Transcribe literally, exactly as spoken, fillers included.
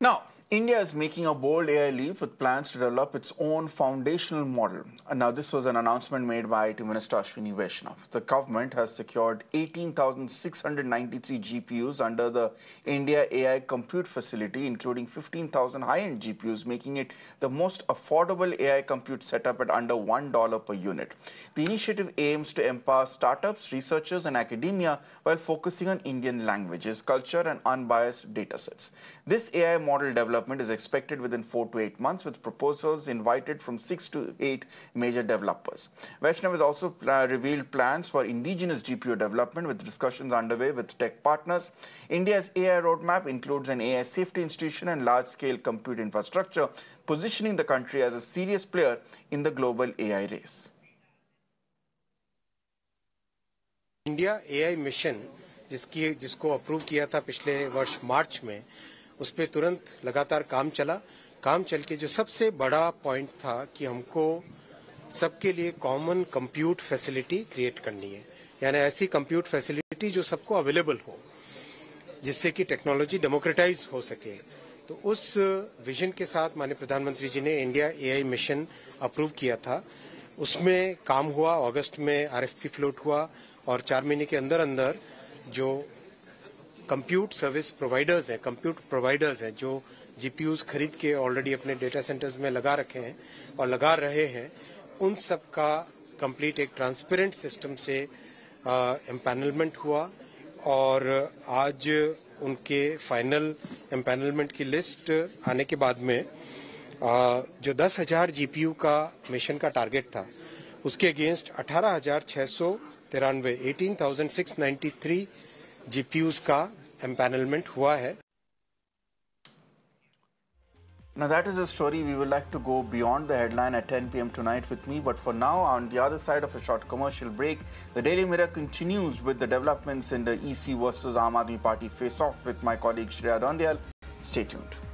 Now, India is making a bold A I leap with plans to develop its own foundational model. And now, this was an announcement made by I T Minister Ashwini Vaishnaw. The government has secured eighteen thousand six hundred ninety-three G P Us under the India A I Compute Facility, including fifteen thousand high-end G P Us, making it the most affordable A I compute setup at under one dollar per unit. The initiative aims to empower startups, researchers, and academia while focusing on Indian languages, culture, and unbiased datasets. This A I model development is expected within four to eight months, with proposals invited from six to eight major developers. Vaishnav has also uh, revealed plans for indigenous G P U development, with discussions underway with tech partners. India's A I roadmap includes an A I safety institution and large-scale compute infrastructure, positioning the country as a serious player in the global A I race. India A I Mission, जिसकी जिसको approve किया था पिछले वर्ष मार्च में, उस पे तुरंत लगातार काम चला काम चल के जो सबसे बड़ा पॉइंट था कि हमको सबके लिए कॉमन कंप्यूट फैसिलिटी क्रिएट करनी है, यानी ऐसी कंप्यूट फैसिलिटी जो सबको अवेलेबल हो, जिससे कि टेक्नोलॉजी डेमोक्रेटाइज हो सके। तो उस विजन के साथ माननीय प्रधानमंत्री जी ने इंडिया एआई मिशन अप्रूव किया था। उसमें काम हुआ, अगस्त में आरएफपी फ्लोट हुआ और चार महीने के अंदर अंदर जो कंप्यूट सर्विस प्रोवाइडर्स हैं, कंप्यूट प्रोवाइडर्स हैं जो जीपीयूज खरीद के ऑलरेडी अपने डेटा सेंटर्स में लगा रखे हैं और लगा रहे हैं, उन सब का कंप्लीट एक ट्रांसपेरेंट सिस्टम से एम्पैनलमेंट हुआ और आज उनके फाइनल एम्पैनलमेंट की लिस्ट आने के बाद में आ, जो दस हजार जीपीयू का मिशन का टारगेट था उसके अगेंस्ट अठारह हजार छह सौ तिरानवे eighteen thousand six ninety three G P Us का empanelment हुआ है. Now that is a story. We would like to go beyond the headline at ten P M tonight with me. But for now, on the other side of a short commercial break, the Daily Mirror continues with the developments in the E C versus Ahmadi Party face-off with my colleague Shriya Dandyal. Stay tuned.